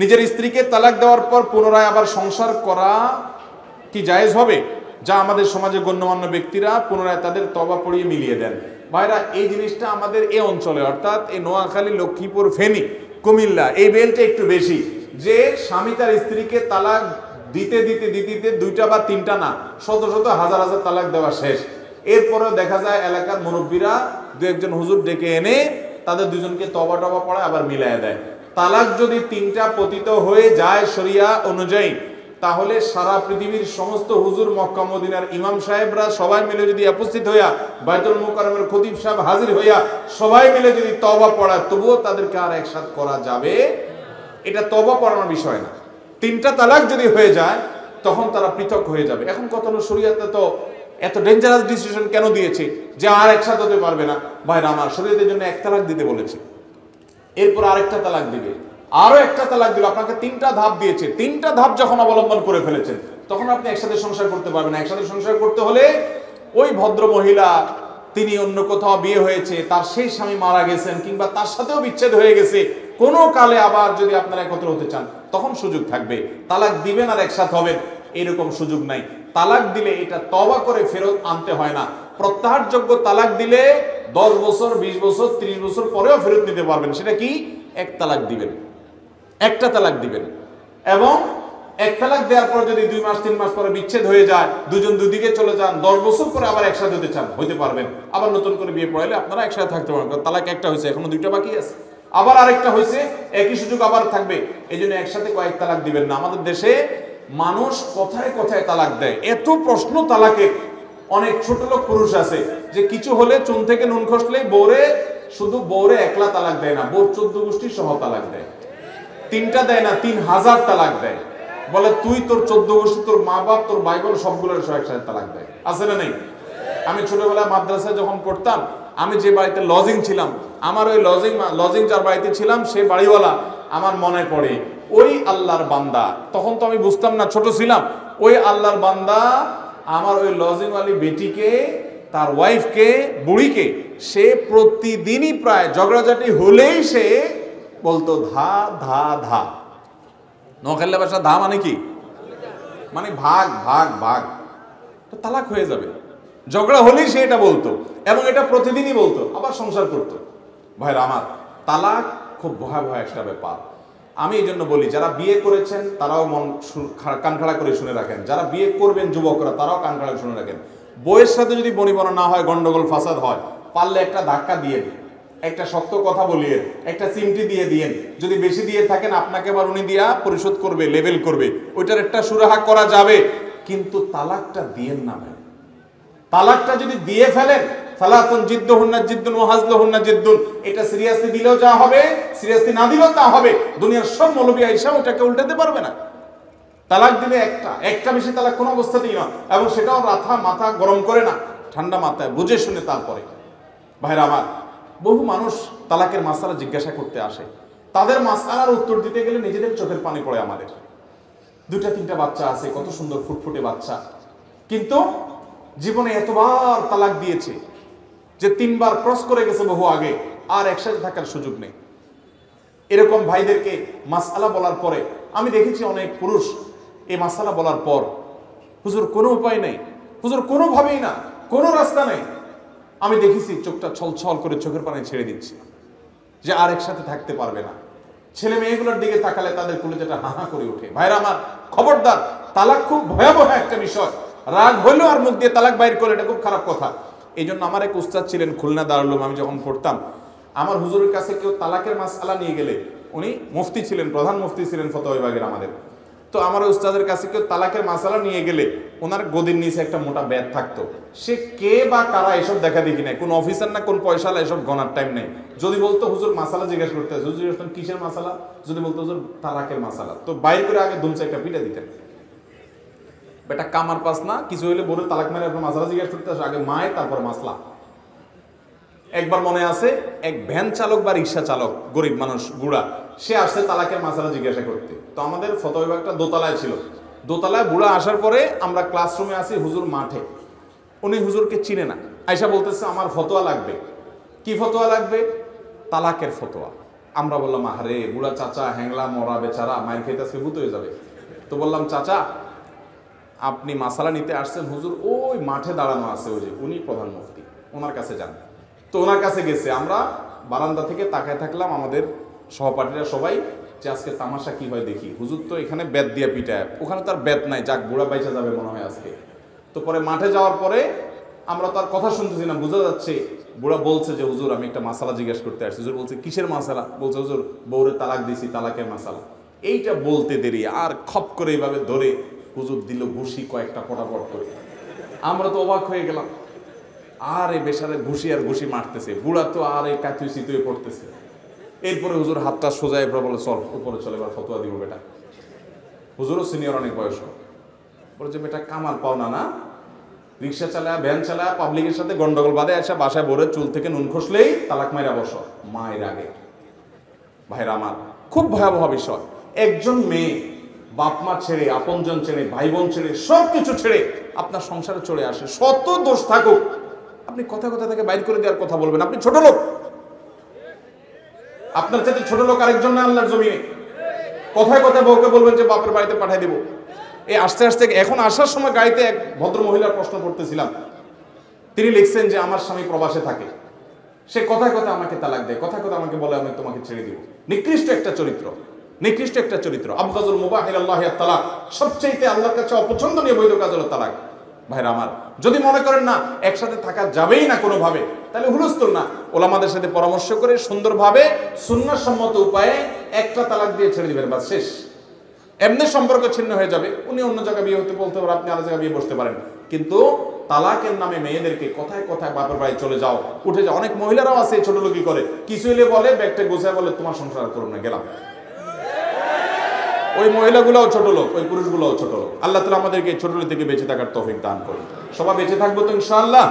निजेर स्त्री के तलाक देवार पर पुनराय आबार संसार करा कि जायज होबे जा आमादेर समाजे गण्यमान्य व्यक्तिरा पुनराय तादेर तौबा पड़िए मिलिए देन। भाईरा ये जिनिसटा आमादेर ए अंचले अर्थात ए नोयाखाली लक्ष्मीपुर फेनी कुमिल्ला ए बेल्टे एकटू बेशी जे स्वामी तार स्त्री के तलाक दीते दीते दीते दुईटा बा तीनटा ना शत शत हजार हजार तलाक देवा शेष एरपर देखा जाए एलाकार मुरब्बीरा दो एकजन हुजूर डेके एने तादेर दुइजनके तौबा टबा पड़ाय आबार मिलाया देय। तालाक जदि तीनटा पतित हये जाय शरिया अनुयायी ताहले सारा पृथिवीर समस्त हुजूर मक्का मदिनार इमाम साहेबरा सबाई मिले जदि उपस्थित हइया बायतुल मुकर्रमेर खतीब साहेब हाजिर हइया सबाई मिले जदि तौबा पड़ाय तबुओ तादेरके आर एकसाथ करा जाबे एटा तौबा पड़ानोर विषय ना। तीनटा तालाक जदि हये जाय तखन तारा पृथक हये जाबे। एखन कतनो शरियाते तो এত ডेंजरस ডিসিশন কেন দিয়েছে যে আর একসাথে হতে পারবে না। ভাইরা আমার শরীয়তের জন্য এক তালাক দিতে বলেছে, এরপর আরেকটা তালাক দিবে, আরো একটা তালাক দিবে। আপনাকে তিনটা ধাপ দিয়েছে, তিনটা ধাপ যখন অবলম্বন করে ফেলেছেন তখন আপনি একসাথে সংসার করতে পারবেন না। একসাথে সংসার করতে হলে ওই ভদ্র মহিলা তিনি অন্য কোথাও বিয়ে হয়েছে, তার সেই স্বামী মারা গেছেন কিংবা তার সাথেও বিচ্ছেদ হয়ে গেছে, কোনো কালে আবার যদি আপনারা একত্র হতে চান তখন সুযোগ থাকবে। তালাক দিবেন আর একসাথে হবেন এরকম সুযোগ নাই। তালাক দিলে এটা তওবা করে ফেরত আনতে হয় না। প্রত্যাহারযোগ্য তালাক দিলে 10 বছর 20 বছর 30 বছর পরেও ফেরত নিতে পারবেন। সেটা কি? এক তালাক দিবেন, একটা তালাক দিবেন, এবং এক তালাক দেওয়ার পর যদি 2 মাস 3 মাস পরে বিচ্ছেদ হয়ে যায়, দুজন দুদিকে চলে যান, 10 বছর পরে আবার একসাথে হতে চান হতে পারবেন। আবার নতুন করে বিয়ে পড়াইলে আপনারা একসাথে থাকতে পারবেন। তালাক একটা হয়েছে, এখনো দুইটা বাকি আছে, আবার আরেকটা হয়েছে, একই সুযোগ আবার থাকবে। এইজন্য একসাথে কয়েক তালাক দিবেন না। আমাদের দেশে মানুষ কথায় কথায় তালাক দেয়, এত প্রশ্ন তালাকে। অনেক ছোট লোক পুরুষ আছে যে কিছু হলে চুন থেকে নুন খসলে বউরে, শুধু বউরে একলা তালাক দেয় না, বউর 14 গোষ্ঠী সহ তালাক দেয়। তিনটা দেয় না, 3000 তালাক দেয়। বলে তুই তোর 14 গোষ্ঠী, তোর মা বাপ, তোর ভাই বোন সবগুলোর সহ একসাথে তালাক দেয়। আছে না নেই? আমি ছোটবেলায় মাদ্রাসায় যখন পড়তাম, আমি যে বাড়িতে লজিং ছিলাম, আমার ওই লজিং যার বাড়িতে ছিলাম সে বাড়িওয়ালা আমার মনে পড়ে। ওই আল্লাহর বান্দা, তখন তো আমি বুঝতাম না, ছোট ছিলাম, ওই আল্লাহর বান্দা আমার ওই লজিংওয়ালি বেটিকে, তার ওয়াইফকে, বুড়িকে সে প্রতিদিনই প্রায় ঝগড়াঝাটি হলেই সে বলতো ধা ধা ধা। নোয়াখালীর ভাষা ধা মানে কি? মানে ভাগ ভাগ ভাগ। তো তালাক হয়ে যাবে, ঝগড়া হলেই সে এটা বলতো এবং এটা প্রতিদিনই বলতো, আবার সংসার করতো। ভাইরা আমার, তালাক খুব ভয়াবহ একটা ব্যাপার। আমি এই জন্য বলি, যারা বিয়ে করেছেন তারাও মন কানখাড়া করে শুনে রাখেন, যারা বিয়ে করবেন যুবকরা তারাও কানখাড়া শুনে রাখেন। বউয়ের সাথে যদি বনিবনা না হয়, গন্ডগোল ফাসাদ হয়, পারলে একটা ধাক্কা দিয়ে দিন, একটা শক্ত কথা বলিয়ে, একটা চিমটি দিয়ে দিয়েন। যদি বেশি দিয়ে থাকেন আপনাকে আবার উনি দিয়া পরিশোধ করবে, লেভেল করবে, ওইটার একটা সুরাহা করা যাবে। কিন্তু তালাকটা দিয়েন না ভাই। তালাকটা যদি দিয়ে ফেলেন, সালাতুন জিদ্দুহুন্না জিদ্দুন ওয়া হাজলুহুন্না জিদ্দুন, এটা সিরিয়াসলি দিলেও যা হবে, সিরিয়াসলি না দিলেও তা হবে। দুনিয়ার সব মৌলবি আইসা ওটাকে উল্টাতে পারবে না। তালাক দিলে একটা, একটা বেশি তালাক কোনো অবস্থাতেই না, এবং সেটাও রাথা মাথা গরম করে না, ঠান্ডা মাথায় বুঝে শুনে তারপরে। ভাইরা আমার, বহু মানুষ তালাকের মাসআলা জিজ্ঞাসা করতে আসে, তাদের মাসআলার উত্তর দিতে গেলে নিজেদের চোখের পানি পড়ে। আমাদের 2-3টা বাচ্চা আছে, কত সুন্দর ফুটফুটে বাচ্চা, কিন্তু জীবনে এতবার তালাক দিয়েছে যে 3বার ক্রস করে গেছে বহু আগে, আর একসাথে থাকার সুযোগ নেই। এরকম ভাইদেরকে মাসআলা বলার পরে আমি দেখেছি অনেক পুরুষ এই মাসআলা বলার পর, হুজুর কোনো উপায় নেই, হুজুর কোনোভাবেই না, কোনো রাস্তা নেই। আমি দেখেছি চোখটা ছলছল করে চোখের পানি ছেড়ে দিচ্ছে, যে আর একসাথে থাকতে পারবে না। ছেলে মেয়েগুলোর দিকে তাকালে তাদের কলিজাটা হাহা করে ওঠে। ভাইরা আমার, খবরদার, তালাক খুব ভয়াবহ একটা বিষয়। রাগ হইলো আর মুখ দিয়ে তালাক বাইর করলে এটা খুব খারাপ কথা। এই জন্য আমার এক উস্তাদ ছিলেন খুলনা দারুল উলুম, আমি যখন পড়তাম, আমার হুজুরের কাছে কেউ তালাকের মাসআলা নিয়ে গেলে, উনি মুফতি ছিলেন, প্রধান মুফতি ছিলেন ফতোয়া বিভাগের আমাদের, তো আমার উস্তাদের কাছে কেউ তালাকের মাসআলা নিয়ে গেলে ওনার গদির নিচে একটা মোটা ব্যাগ থাকতো। সে কে বা কারা এসব দেখা দেখি নাই, কোন অফিসার না কোন পয়সালা, এসব গণার টাইম নেই। যদি বলতো হুজুর মাসআলা জিজ্ঞেস করতে আসে, হুজুর বলতেন কিসের মাসআলা, যদি বলতো হুজুর তালাকের মাসআলা, তো বাইর করে আগে দুমচা একটা পিটা দিতেন। বেটা কামার পাস না, কিছু হইলে বলে তালাক মেরে আপনার মাসআলা জিজ্ঞাসা করতে আসে, আগে মায় তারপর মাসলা। একবার মনে আছে, এক ভ্যান চালক বা রিক্সা চালক, গরিব মানুষ, বুড়া, সে আসছে তালাকের মাসআলা জিজ্ঞাসা করতে। তো আমাদের ফতোয়া বিভাগটা দোতলায় ছিল, দোতলায় বুড়া আসার পরে আমরা ক্লাসরুমে আসি, হুজুর মাঠে। উনি হুজুরকে চিনে না, আয়সা বলতেছে আমার ফতোয়া লাগবে। কি ফতোয়া লাগবে? তালাকের ফতোয়া। আমরা বললাম আরে বুড়া চাচা হ্যাংলা মরা বেচারা মায়ের খেতে আজকে ভূত হয়ে যাবে। তো বললাম চাচা আপনি মাসালা নিতে আসছেন, হুজুর ওই মাঠে দাঁড়ানো আছে, ওই যে উনি প্রধান মুফতি, ওনার কাছে যান। তো ওনার কাছে গেছে, আমরা বারান্দা থেকে তাকায় থাকলাম আমাদের সহপাঠীরা সবাই যে আজকে তামাশা কি হয় দেখি, হুজুর তো এখানে বেত দিয়ে পিটায়, ওখানে তার বেত নাই, যাক বুড়া বাইচা যাবে মনে হয় আজকে। তো পরে মাঠে যাওয়ার পরে আমরা তার কথা শুনতেছি না, বোঝা যাচ্ছে বুড়া বলছে যে হুজুর আমি একটা মাসালা জিজ্ঞেস করতে আসছি। হুজুর বলছে কিসের মাসালা? বলছে হুজুর বউরে তালাক দিছি, তালাকের মাসালা। এইটা বলতে দেরি আর খপ করে এইভাবে ধরে হুজুর দিল ঘুষি কয়েকটা পটাপট করে। আমরা তো অবাক হয়ে গেলাম, আর এ বেচারে ঘুষি আর ঘুষি মারতেছে, বুড়া তো আর এ কাতুই চিতুই পড়তেছে। এরপরে হুজুর হাতটা সোজা এরপরে বলে চল উপরে চলে, এবার ফতোয়া দিব বেটা। হুজুরও সিনিয়র অনেক বয়স্ক, বলে যে বেটা কামাল পাও না, না রিক্সা চালায় ভ্যান চালায় পাবলিকের সাথে গন্ডগোল বাঁধে আসা বাসায় ভোরে চুল থেকে নুন খসলেই তালাক মাইরা বস মায়ের আগে। ভাইরা আমার খুব ভয়াবহ বিষয়, একজন মেয়ে বাপমা ছেড়ে আপনজন ছেড়ে ভাই বোন ছেড়ে সব কিছু ছেড়ে আপনার সংসারে চলে আসে, শত দোষ থাকুক আপনি কথা কথা তাকে বাইর করে দেওয়ার কথা বলবেন, আপনি ছোট লোক, আপনার সাথে ছোট লোক আরেকজন না আল্লাহর জমিনে। কথায় কথায় বউকে বলবেন যে বাপের বাড়িতে পাঠিয়ে দেবো। এই আস্তে আস্তে এখন আসার সময় গাড়িতে এক ভদ্র মহিলার প্রশ্ন করতেছিলাম, তিনি লিখছেন যে আমার স্বামী প্রবাসে থাকে, সে কথায় কথা আমাকে তালাক দেয়, কথায় কথা আমাকে বলে আমি তোমাকে ছেড়ে দিব। নিকৃষ্ট একটা চরিত্র, নিকৃষ্ট একটা চরিত্র। আবগাজুল মুবাহ ইলাল্লাহি আত-তালাক, সবচাইতে আল্লাহর কাছে অপছন্দনীয় বৈধ কাজ হলো তালাক। ভাইরা আমার যদি মনে করেন না একসাথে থাকা যাবেই না কোনোভাবে, তাহলে হুলস্থুল না, ওলামাদের সাথে পরামর্শ করে সুন্দরভাবে সুন্নাহসম্মত উপায়ে একটা তালাক দিয়ে ছেড়ে দিবেন, বাস শেষ। এমনি সম্পর্ক ছিন্ন হয়ে যাবে, উনি অন্য জায়গায় বিয়ে হতে বলতে পারেন, আপনি আলাদা জায়গায় বিয়ে বসতে পারেন, কিন্তু তালাকের নামে মেয়েদেরকে কথায় কথায় বাপের বাড়ি চলে যাও উঠে যাও। অনেক মহিলারাও আছে ছোট লোকই করে, কিছু এলে বলে ব্যাগটা গোছায় বলে তোমার সংসার করুন না গেলাম। ওই মহিলাগুলোও ছোট লোক, ওই পুরুষগুলোও ছোট লোক। আল্লাহ তাআলা আমাদেরকে ছোট লোক থেকে বেঁচে থাকার তৌফিক দান করুন। সবাই বেঁচে থাকবো তো ইনশাআল্লাহ।